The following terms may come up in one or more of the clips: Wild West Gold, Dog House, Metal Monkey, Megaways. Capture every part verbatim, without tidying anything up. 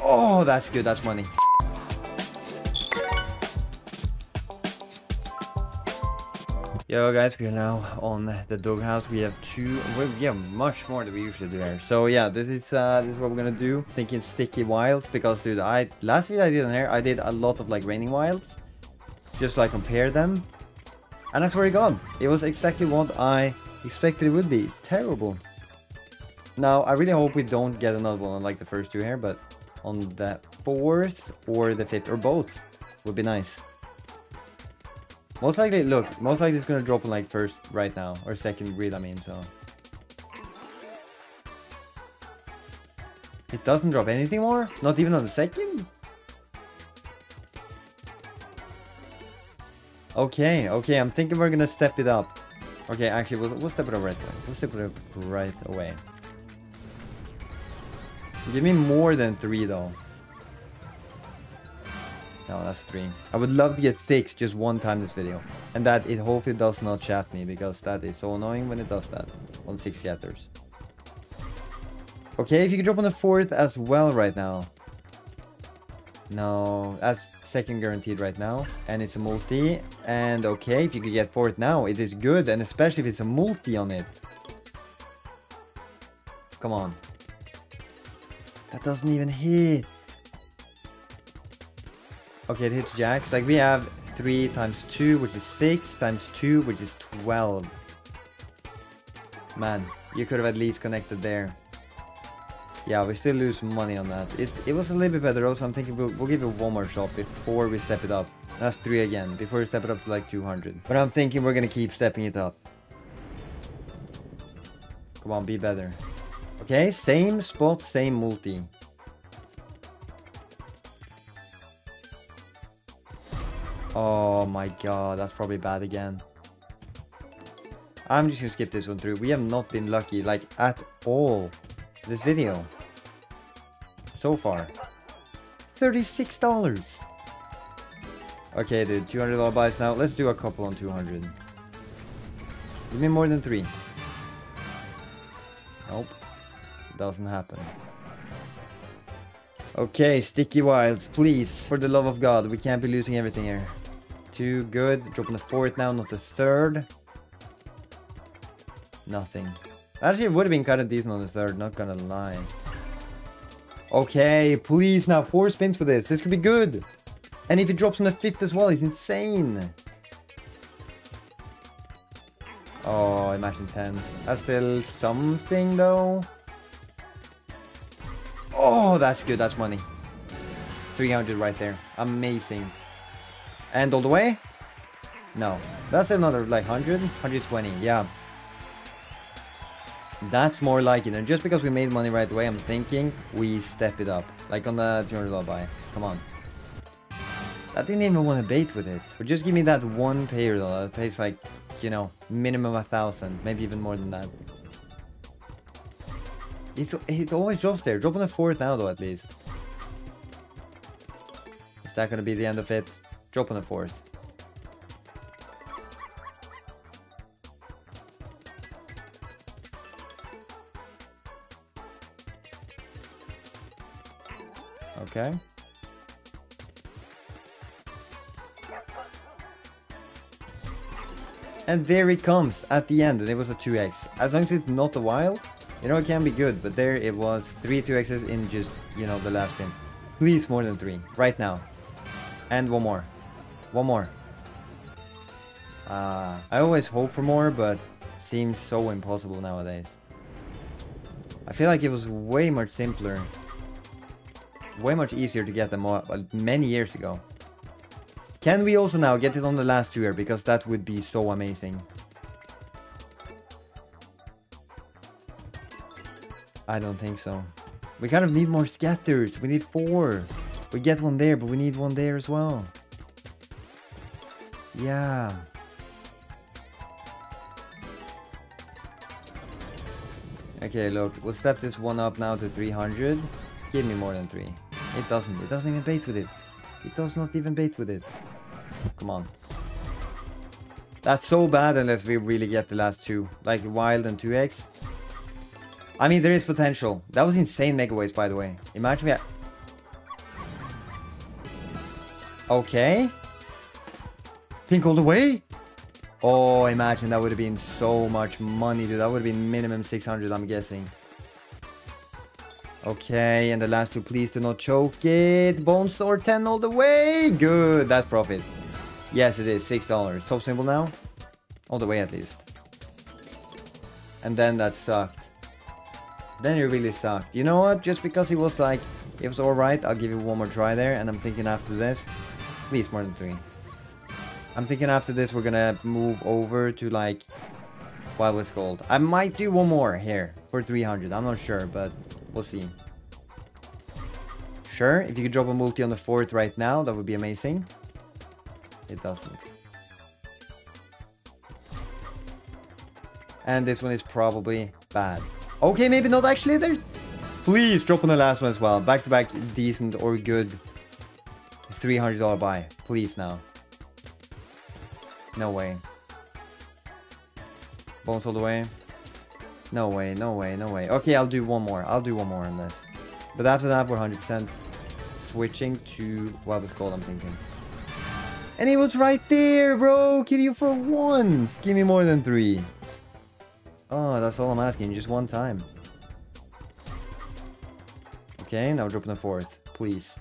Oh, that's good. That's money. Yo guys, we are now on the Dog House. We have two, well, yeah, much more than we usually do here. So yeah, this is uh, this is what we're gonna do. Thinking sticky wilds, because dude, I last video I did on here, I did a lot of like raining wilds, just like compare them, and I swear to God, it was exactly what I expected it would be. Terrible. Now I really hope we don't get another one on like the first two here, but on the fourth or the fifth or both would be nice. Most likely, look, most likely it's gonna drop on like first right now, or second reel, I mean, so. It doesn't drop anything more? Not even on the second? Okay, okay, I'm thinking we're gonna step it up. Okay, actually, we'll, we'll step it up right away. We'll step it up right away. Give me more than three, though. No, that's three. I would love to get six just one time this video. And that it hopefully does not shaft me, because that is so annoying when it does that. On six scatters. Okay, if you could drop on the fourth as well right now. No, that's second guaranteed right now. And it's a multi. And okay, if you could get fourth now, it is good. And especially if it's a multi on it. Come on. That doesn't even hit. Okay, it hits jacks. Like, we have three times two, which is six times two, which is twelve. Man, you could have at least connected there. Yeah, we still lose money on that. It, it was a little bit better, though, so I'm thinking we'll, we'll give it one more shot before we step it up. That's three again, before we step it up to, like, two hundred. But I'm thinking we're going to keep stepping it up. Come on, be better. Okay, same spot, same multi. Oh my god, that's probably bad again. I'm just gonna skip this one through. We have not been lucky, like, at all this video so far. thirty-six dollars. Okay, dude, two hundred dollar buys now. Let's do a couple on two hundred. Give me more than three. Nope, doesn't happen. Okay, sticky wilds, please. For the love of God, we can't be losing everything here. Too good. Dropping the fourth now, not the third. Nothing. Actually, it would have been kind of decent on the third, not gonna lie. Okay, please now, four spins for this. This could be good. And if it drops on the fifth as well, it's insane. Oh, imagine tens. That's still something though. Oh, that's good. That's money. three hundred right there. Amazing. And all the way? No. That's another like one hundred, one twenty. Yeah. That's more like it. And just because we made money right away, I'm thinking we step it up. Like on the two hundred dollar buy. Come on. I didn't even want to bait with it. But just give me that one payer though. That pays like, you know, minimum a thousand. Maybe even more than that. It's, it always drops there. Drop on the fourth now though, at least. Is that gonna be the end of it? Drop on the fourth. Okay. And there it comes at the end, and it was a two X. As long as it's not a wild, you know, it can be good, but there it was. Three two X's in just, you know, the last spin. Please, more than three. Right now. And one more. One more. Uh, I always hope for more, but seems so impossible nowadays. I feel like it was way much simpler. Way much easier to get them many years ago. Can we also now get it on the last two here? Because that would be so amazing. I don't think so. We kind of need more scatters. We need four. We get one there, but we need one there as well. Yeah. Okay, look. We'll step this one up now to three hundred. Give me more than three. It doesn't. It doesn't even bait with it. It does not even bait with it. Come on. That's so bad unless we really get the last two. Like wild and two X. I mean, there is potential. That was insane megaways, by the way. Imagine we had... Okay. Pink all the way. Oh, imagine that would have been so much money, dude. That would have been minimum six hundred, I'm guessing. Okay, and the last two, please do not choke it. Bone Store ten all the way. Good, that's profit. Yes, it is. six dollars. Top symbol now. All the way at least. And then that sucked. Then it really sucked. You know what? Just because it was like, it was alright, I'll give it one more try there. And I'm thinking after this, please more than three. I'm thinking after this we're gonna move over to like Wild West Gold. I might do one more here for three hundred. I'm not sure, but we'll see. Sure, if you could drop a multi on the fourth right now, that would be amazing. It doesn't. And this one is probably bad. Okay, maybe not actually. There's... Please drop on the last one as well. Back to back, decent or good three hundred dollar buy. Please now. No way. Bones all the way. No way, no way, no way. Okay, I'll do one more. I'll do one more on this. But after that, we're one hundred percent switching to Wild West Gold, I'm thinking. And it was right there, bro. Kill you for once. Give me more than three. Oh, that's all I'm asking. Just one time. Okay, now we're dropping the fourth. Please.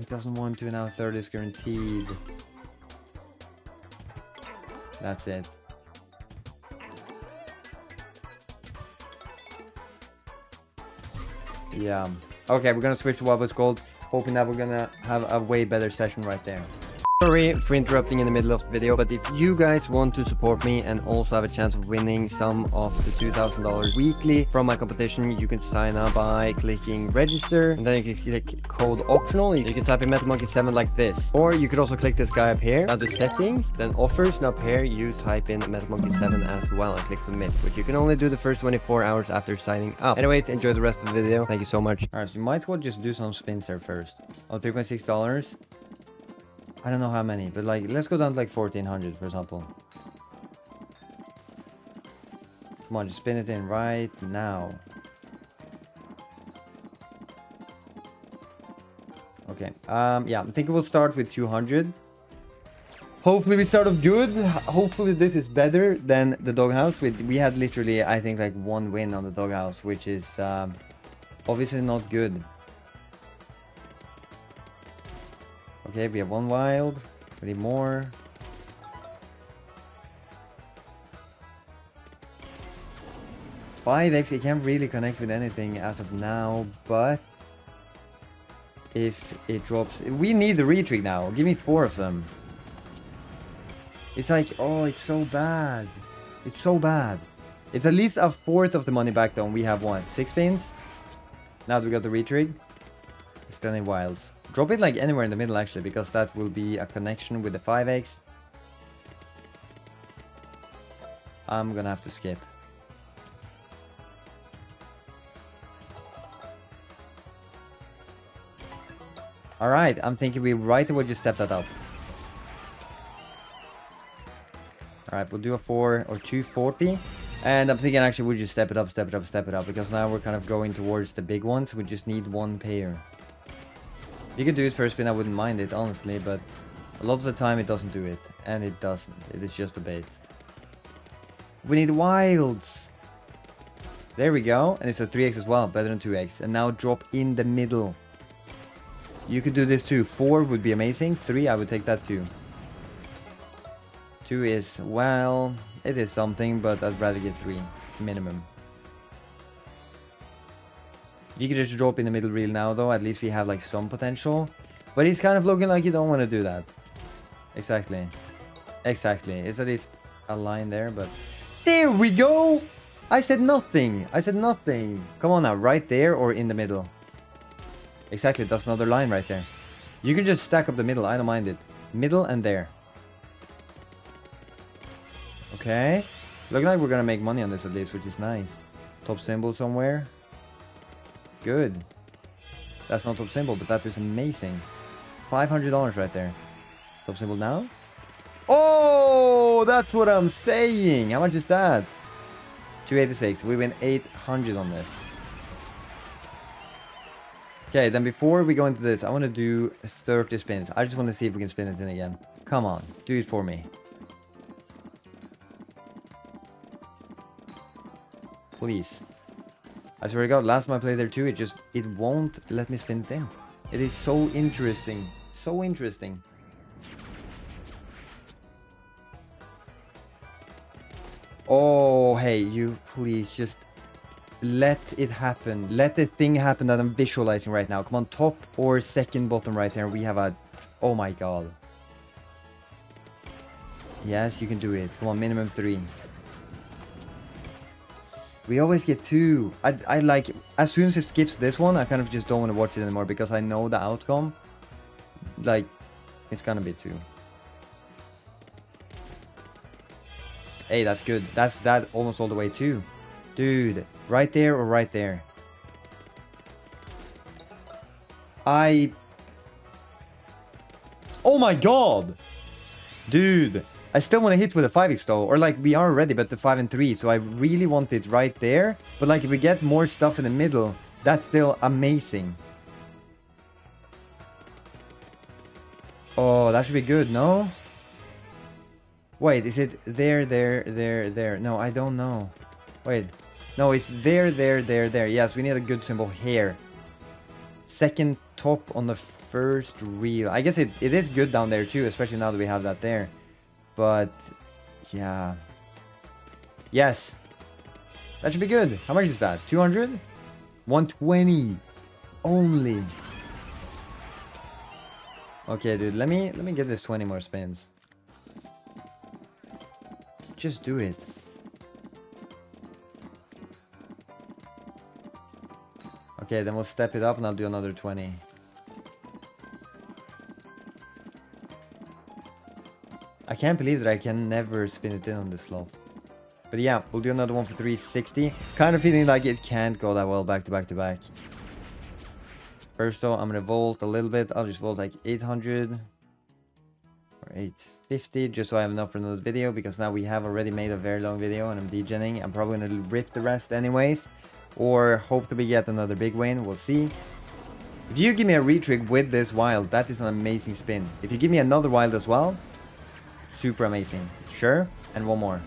It doesn't want to, now third is guaranteed. That's it. Yeah. Okay, we're gonna switch to Wild West Gold, hoping that we're gonna have a way better session right there. Sorry for interrupting in the middle of the video, but if you guys want to support me and also have a chance of winning some of the two thousand dollars weekly from my competition, you can sign up by clicking register, and then you can click code optional. You can type in Metal Monkey seven like this, or you could also click this guy up here. Now the settings, then offers, now here you type in Metal Monkey seven as well and click submit, which you can only do the first twenty-four hours after signing up. Anyway, enjoy the rest of the video. Thank you so much. All right, so you might as well just do some spins there first. Oh, three point six dollars. I don't know how many, but like, let's go down to like fourteen hundred, for example. Come on, just spin it in right now. Okay, um, yeah, I think we'll start with two hundred. Hopefully we start off good. Hopefully this is better than the Dog House. We, we had literally, I think, like one win on the Dog House, which is um, obviously not good. Okay, we have one wild. We need more. five X, it can't really connect with anything as of now, but if it drops... We need the retreat now. Give me four of them. It's like, oh, it's so bad. It's so bad. It's at least a fourth of the money back though, and we have one. Six pins. Now that we got the retreat, we still need wilds. Drop it like anywhere in the middle actually, because that will be a connection with the five X. I'm gonna have to skip. Alright, I'm thinking we right away just step that up. Alright, we'll do a four or two forty. And I'm thinking actually we just step it up, step it up, step it up. Because now we're kind of going towards the big ones. We just need one pair. You could do it first spin, I wouldn't mind it, honestly, but a lot of the time it doesn't do it. And it doesn't. It is just a bait. We need wilds! There we go. And it's a three X as well, better than two X. And now drop in the middle. You could do this too. four would be amazing. three, I would take that too. two is, well, it is something, but I'd rather get three. Minimum. You could just drop in the middle reel now though, at least we have like some potential. But it's kind of looking like you don't want to do that. Exactly. Exactly. It's at least a line there, but... There we go! I said nothing! I said nothing! Come on now, right there or in the middle? Exactly, that's another line right there. You can just stack up the middle, I don't mind it. Middle and there. Okay. Looking like we're gonna make money on this at least, which is nice. Top symbol somewhere. Good. That's not top symbol, but that is amazing. five hundred dollars right there. Top symbol now. Oh, that's what I'm saying. How much is that? two eighty-six. We win eight hundred on this. Okay, then before we go into this, I want to do thirty spins. I just want to see if we can spin it in again. Come on, do it for me. Please. I swear to God, last time I played there too, it just, it won't let me spin it in. It is so interesting. So interesting. Oh, hey, you please just... let it happen. Let the thing happen that I'm visualizing right now. Come on, top or second bottom right there. We have a... oh my god. Yes, you can do it. Come on, minimum three. We always get two. I, I like... as soon as it skips this one, I kind of just don't want to watch it anymore. Because I know the outcome. Like, it's gonna be two. Hey, that's good. That's that almost all the way too. Dude, right there or right there? I... oh my god! Dude, I still want to hit with a five X though. Or like, we are ready, but the five and three. So I really want it right there. But like, if we get more stuff in the middle, that's still amazing. Oh, that should be good, no? Wait, is it there, there, there, there? No, I don't know. Wait. No, it's there, there, there, there. Yes, we need a good symbol here. Second top on the first reel. I guess it, it is good down there too, especially now that we have that there. But, yeah. Yes. That should be good. How much is that? two hundred? one twenty. Only. Okay, dude. Let me, let me give this twenty more spins. Just do it. Okay, then we'll step it up and I'll do another twenty. I can't believe that I can never spin it in on this slot. But yeah, we'll do another one for three sixty. Kind of feeling like it can't go that well back to back to back. First though, I'm gonna vault a little bit. I'll just vault like eight hundred. Or eight fifty, just so I have enough for another video. Because now we have already made a very long video and I'm degenerating. I'm probably gonna rip the rest anyways. Or hope to be yet another big win. We'll see. If you give me a re-trick with this wild, that is an amazing spin. If you give me another wild as well, super amazing. Sure. And one more.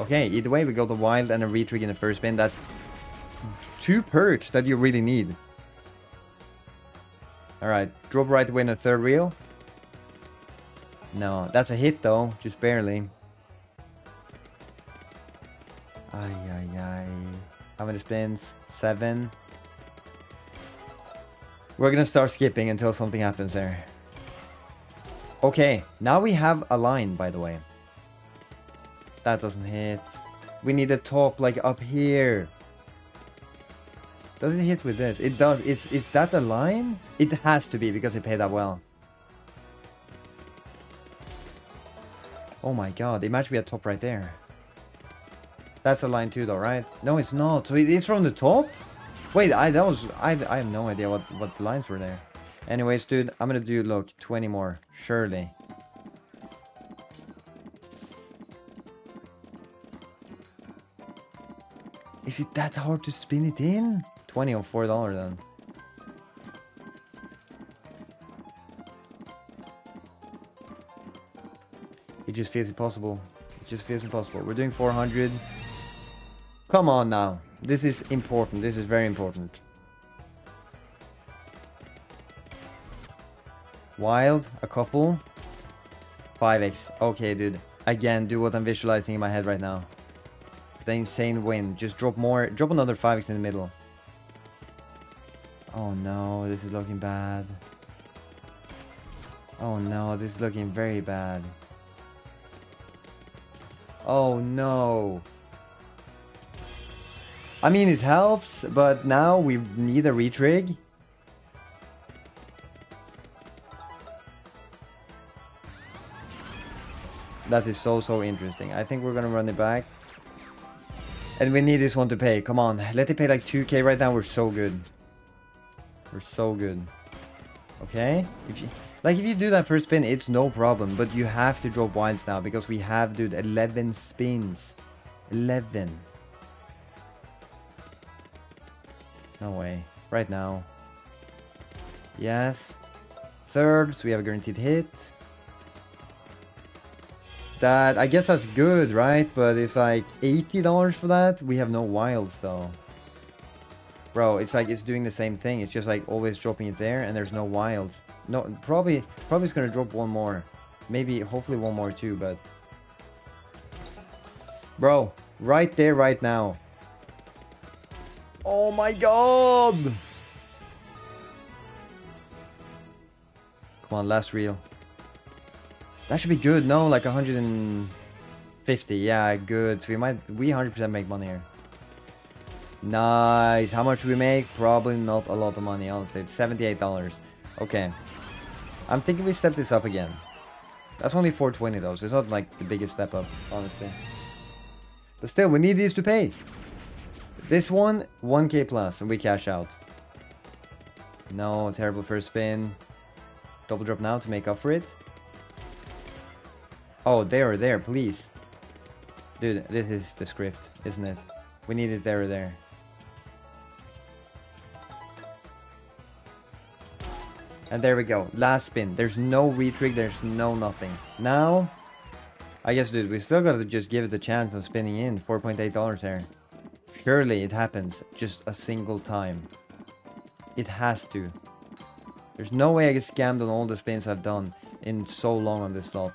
Okay, either way, we got a wild and a re-trick in the first spin. That's two perks that you really need. Alright, drop right away in the third reel. No, that's a hit though. Just barely. Ay, ay, ay. How many spins? Seven. We're gonna start skipping until something happens there. Okay, now we have a line, by the way. That doesn't hit. We need a top, like, up here. Does it hit with this? It does. Is, is that a line? It has to be, because it paid that well. Oh my god, it might be a top right there. That's a line too though, right? No, it's not. So it is from the top? Wait, I that was I I have no idea what, what lines were there. Anyways, dude, I'm gonna do look, twenty more, surely. Is it that hard to spin it in? twenty on four dollars then. It just feels impossible. It just feels impossible. We're doing four hundred. Come on now. This is important. This is very important. Wild. A couple. five X. Okay, dude. Again, do what I'm visualizing in my head right now. The insane win. Just drop more. Drop another five X in the middle. Oh no. This is looking bad. Oh no. This is looking very bad. Oh no. I mean, it helps, but now we need a retrig. That is so, so interesting. I think we're gonna run it back. And we need this one to pay. Come on. Let it pay like two K right now. We're so good. We're so good. Okay? If you, like, if you do that first spin, it's no problem. But you have to drop wilds now because we have, dude, eleven spins. eleven. No way. right now. Yes. Third, so we have a guaranteed hit. That, I guess that's good, right? But it's like eighty dollars for that. We have no wilds, though. Bro, it's like it's doing the same thing. It's just like always dropping it there, and there's no wild. No, probably, probably it's going to drop one more. Maybe, hopefully one more too, but... Bro, right there, right now. Oh my god! Come on, last reel. That should be good. No, like one hundred fifty. Yeah, good. So we might, we one hundred percent make money here. Nice. How much we make? Probably not a lot of money, honestly. It's seventy-eight dollars. Okay. I'm thinking we step this up again. That's only four twenty though, so it's not like the biggest step up, honestly. But still, we need these to pay. This one, one K plus, and we cash out. No, terrible first spin. Double drop now to make up for it. Oh, there or there, please. Dude, this is the script, isn't it? We need it there or there. And there we go. Last spin. There's no retrig, there's no nothing. Now, I guess, dude, we still gotta just give it the chance of spinning in. four point eight dollars there. Surely it happens just a single time. It has to. There's no way I get scammed on all the spins I've done in so long on this slot.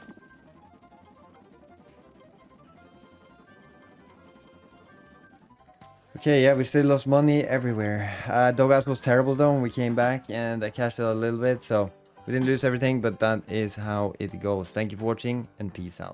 Okay, yeah, we still lost money everywhere. Uh, Dog House was terrible though when we came back, and I cashed out a little bit, so we didn't lose everything, but that is how it goes. Thank you for watching, and peace out.